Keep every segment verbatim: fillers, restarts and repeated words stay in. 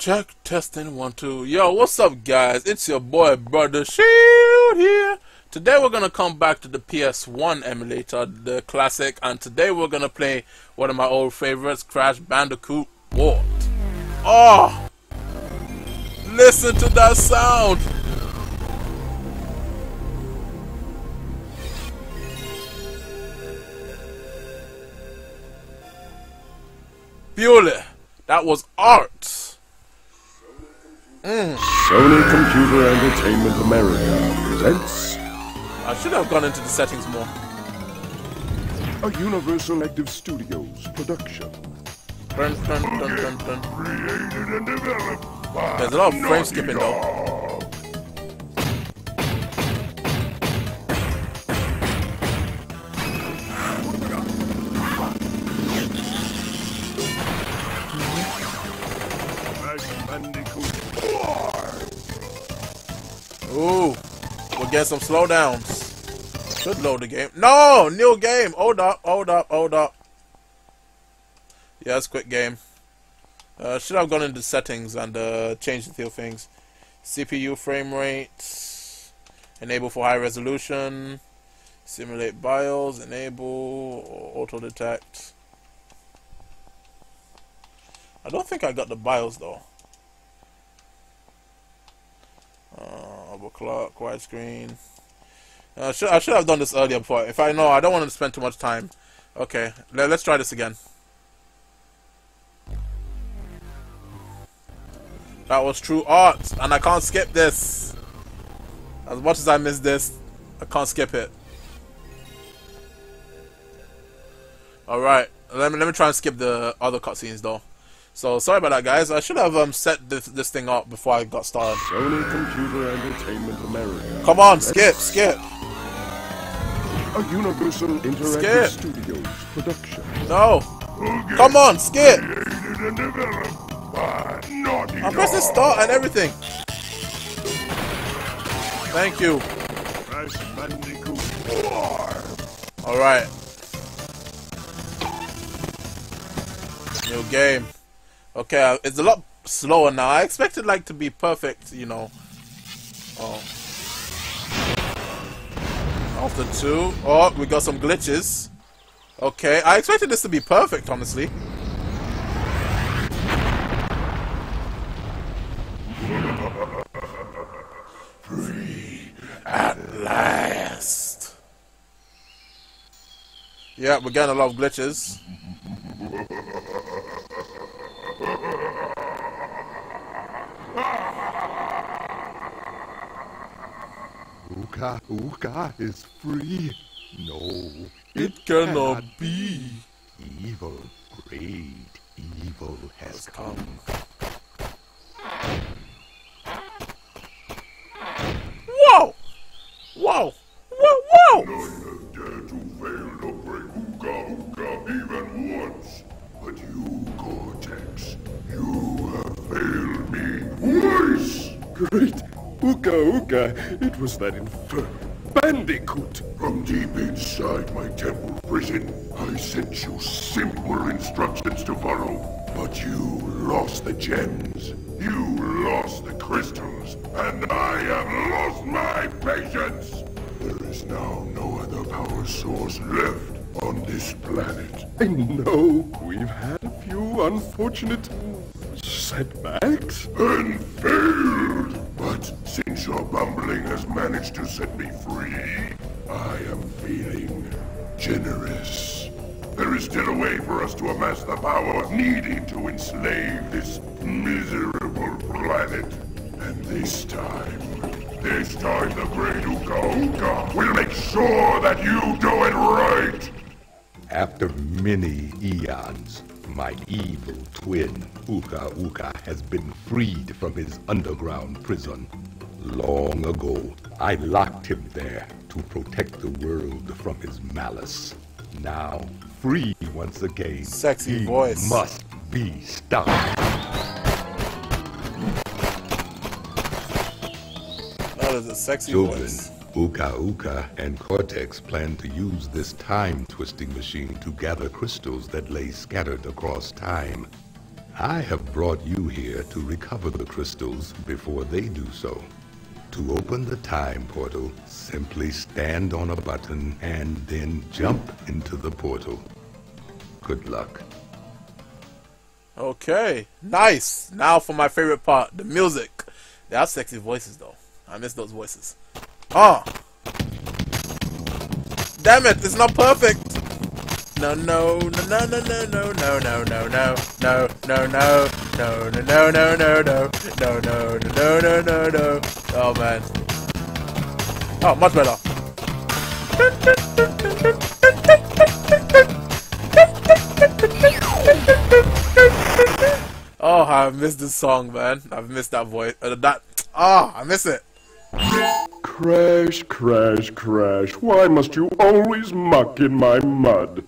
Check, testing, one, two. Yo, what's up, guys? It's your boy, Brother Shield here. Today, we're going to come back to the P S one emulator, the classic, and today we're going to play one of my old favorites, Crash Bandicoot Warped. Oh! Listen to that sound! Beautiful. That was art! Mm. Sony Computer Entertainment America presents. I should have gone into the settings more. A Universal Active Studios production. Dun, dun, dun, dun, dun. Created and developed by There's a lot of frame skipping though. Ooh, we'll get some slowdowns. Should load the game. No, new game. Hold up, hold up, hold up. Yeah, that's quick game. Uh, should have gone into settings and uh, changed a few things. C P U frame rates. Enable for high resolution. Simulate BIOS. Enable. Auto detect. I don't think I got the BIOS though. Uh, overclock, widescreen. Uh, should, I should have done this earlier before. If I know, I don't want to spend too much time. Okay, let, let's try this again. That was true art, and I can't skip this. As much as I miss this, I can't skip it. Alright, let me, let me try and skip the other cutscenes though. So, sorry about that, guys. I should have um, set this, this thing up before I got started. Sony Computer Entertainment America. Come on, skip, skip. A Universal Interactive Studios production. No. Okay. Come on, skip. I'm pressing start and everything. Thank you. Alright. New game. Okay, it's a lot slower now. I expected like to be perfect, you know. Oh. After two. Oh, we got some glitches. Okay, I expected this to be perfect, honestly. Free at last. Yeah, we're getting a lot of glitches. Uka Uka is free. No, it cannot be. Evil, great evil has come. Whoa! Whoa! Whoa! Whoa! None have dared to fail to break Uka Uka even once. But you, Cortex, you have failed me twice. Great. Uka Uka, it was that infernal bandicoot. From deep inside my temple prison, I sent you simple instructions to follow. But you lost the gems, you lost the crystals, and I have lost my patience. There is now no other power source left on this planet. I know we've had a few unfortunate setbacks and failed. But since your bumbling has managed to set me free, I am feeling generous. There is still a way for us to amass the power needed to enslave this miserable planet. And this time, this time the great Uka Uka will make sure that you do it right! After many eons, my evil twin, Uka Uka, has been freed from his underground prison. Long ago, I locked him there to protect the world from his malice. Now, free once again, Sexy he voice. must be stopped. That is a sexy Children, voice. Uka Uka and Cortex plan to use this time-twisting machine to gather crystals that lay scattered across time. I have brought you here to recover the crystals before they do so. To open the time portal, simply stand on a button and then jump into the portal. Good luck. Okay, nice. Now for my favorite part, the music. They are sexy voices though. I miss those voices. Oh. Damn it, it's not perfect. No no no no no no no no no no no no no no no no no no no no no no no no no no. Oh man. Oh, much better. Oh, I missed this song, man. I've missed that voice. Uh, that. Oh, I miss it. Crash, crash, crash. Why must you always muck in my mud?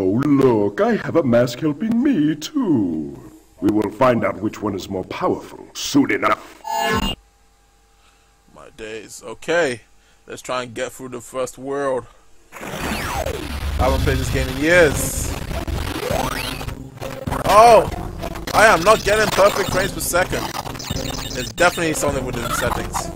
Oh, look, I have a mask helping me, too. We will find out which one is more powerful soon enough. My days. Okay, let's try and get through the first world. I haven't played this game in years. Oh! I am not getting perfect frames per second. There's definitely something within the settings.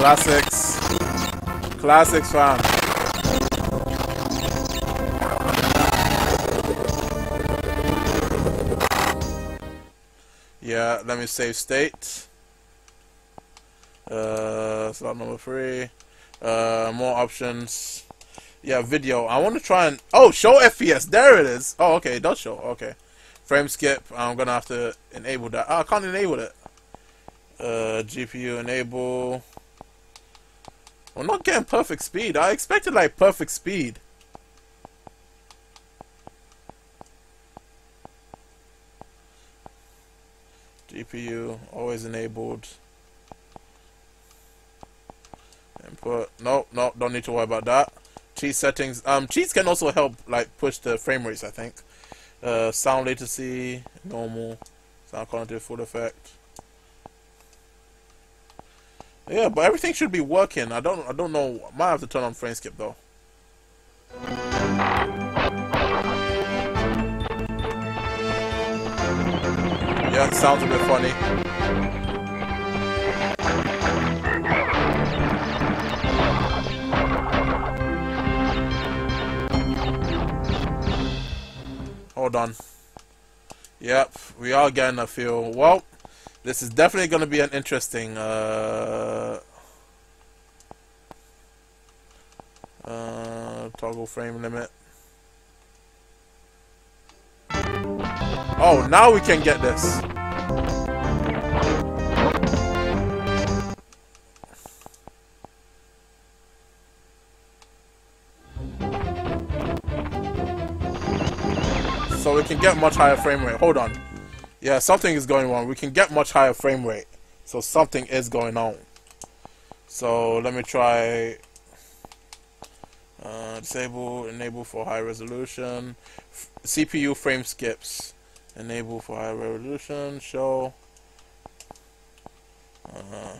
Classics. Classics, fam. Yeah, let me save state. Uh, slot number three. Uh, more options. Yeah, video. I want to try and... Oh, show F P S. There it is. Oh, okay. It does show. Okay. Frame skip. I'm going to have to enable that. Oh, I can't enable it. Uh, G P U enable... I'm not getting perfect speed. I expected like perfect speed. G P U always enabled. Input. No, no, don't need to worry about that. Cheat settings. Um, cheats can also help like push the frame rates, I think. Uh, sound latency normal. Sound quality full effect. Yeah, but everything should be working. I don't I don't know. I might have to turn on frame skip though. Yeah, it sounds a bit funny. Hold on. Yep, we are getting a feel. Well, this is definitely going to be an interesting uh, uh, toggle frame limit. Oh, now we can get this. So we can get much higher frame rate. Hold on. Yeah, something is going on. We can get much higher frame rate. So something is going on. So let me try uh, disable, enable for high resolution. F C P U frame skips. Enable for high resolution. Show. Uh-huh.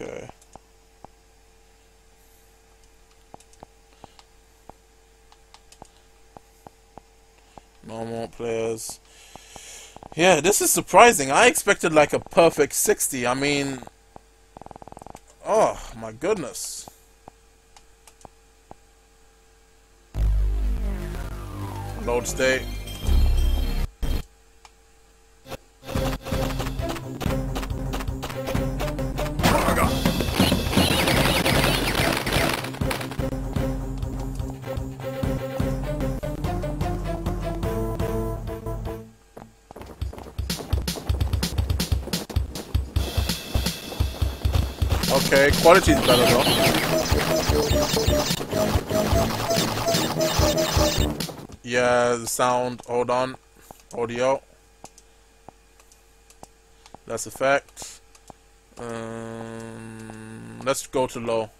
Okay. Normal players. Yeah, this is surprising. I expected like a perfect sixty. I mean, oh my goodness. Load state. Okay, quality is better though. Yeah, the sound, hold on. Audio. That's effect. Um, let's go to low.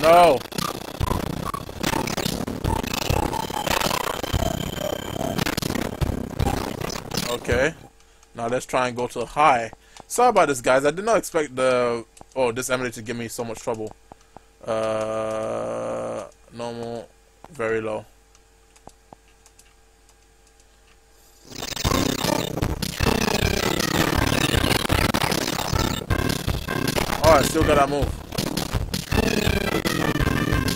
No! Okay, now let's try and go to high. Sorry about this, guys. I did not emulate the oh this emulator to give me so much trouble. Uh, normal, very low. Oh, I still gotta move.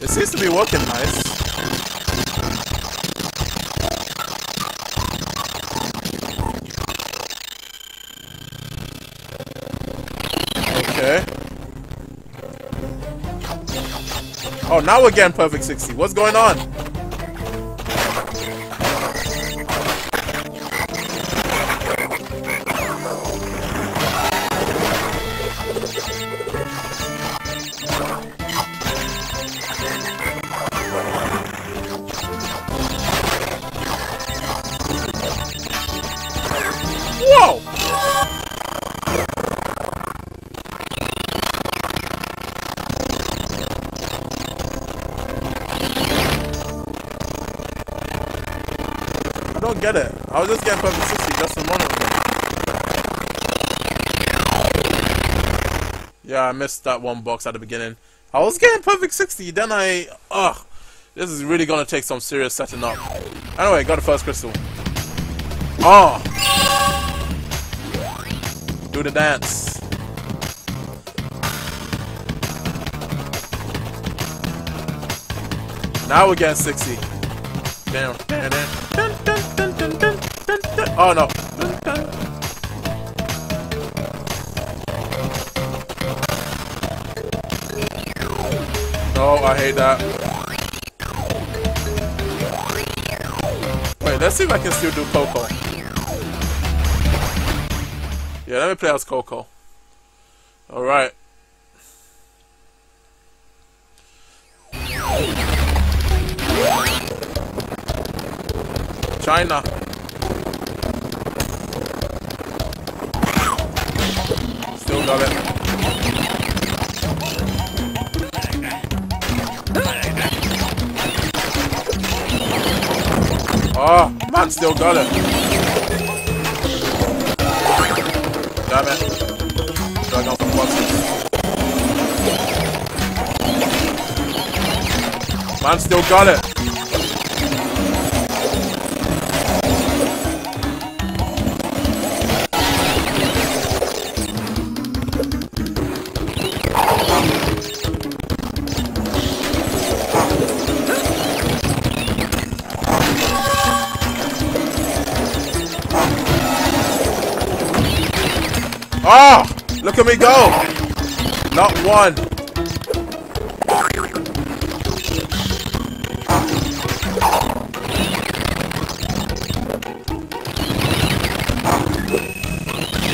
It seems to be working nice. Okay. Oh, now we're getting perfect sixty. What's going on? Get it. I was just getting perfect sixty just a moment ago. Yeah, I missed that one box at the beginning. I was getting perfect sixty, then I... Ugh. This is really gonna take some serious setting up. Anyway, got the first crystal. Oh! Do the dance. Now we're getting sixty. Damn. Oh no. No, I hate that. Wait, let's see if I can still do Coco. Yeah, let me play as Coco. Alright. China. Still got it. Oh, man, still got it. Damn it. Drag out some boxes. Man, still got it. Oh, look at me go! Not one.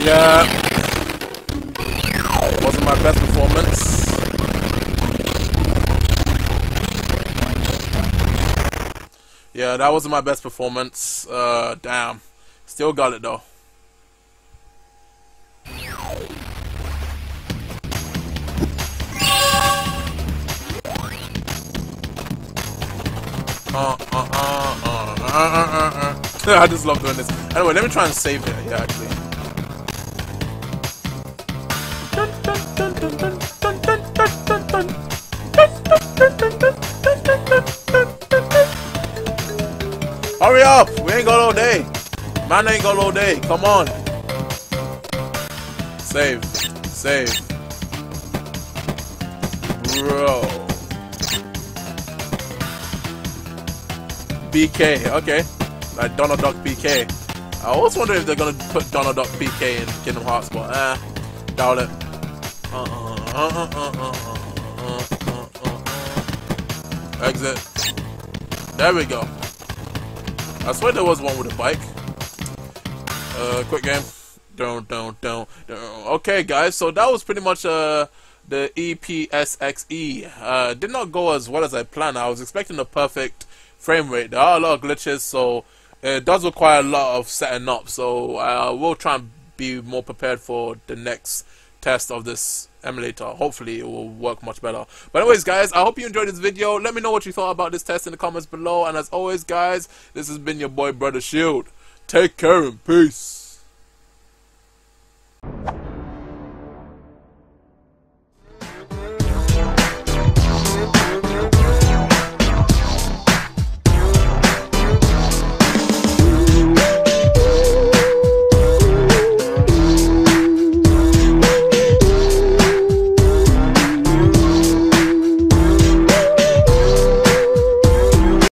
Yeah. Wasn't my best performance. Yeah, that wasn't my best performance. Uh, damn. Still got it though. Uh, uh, uh, uh, uh, uh, uh, uh. I just love doing this. Anyway, let me try and save it. Yeah, actually. Hurry up! We ain't got all day. Man ain't got all day. Come on. Save. Save. Bro. B K, okay, like Donald Duck B K. I always wonder if they're gonna put Donald Duck B K in Kingdom Hearts, but eh, doubt it. Uh uh uh uh uh uh uh uh. Exit. There we go. I swear there was one with a bike. Uh, quick game. Don't, don't, don't, don't. Okay, guys. So that was pretty much uh the ePSXe. Uh, did not go as well as I planned. I was expecting a perfect frame rate. There are a lot of glitches, so it does require a lot of setting up. So I uh, will try and be more prepared for the next test of this emulator. Hopefully it will work much better. But anyways, guys, I hope you enjoyed this video. Let me know what you thought about this test in the comments below, and as always, guys, this has been your boy Brother Shield. Take care and peace.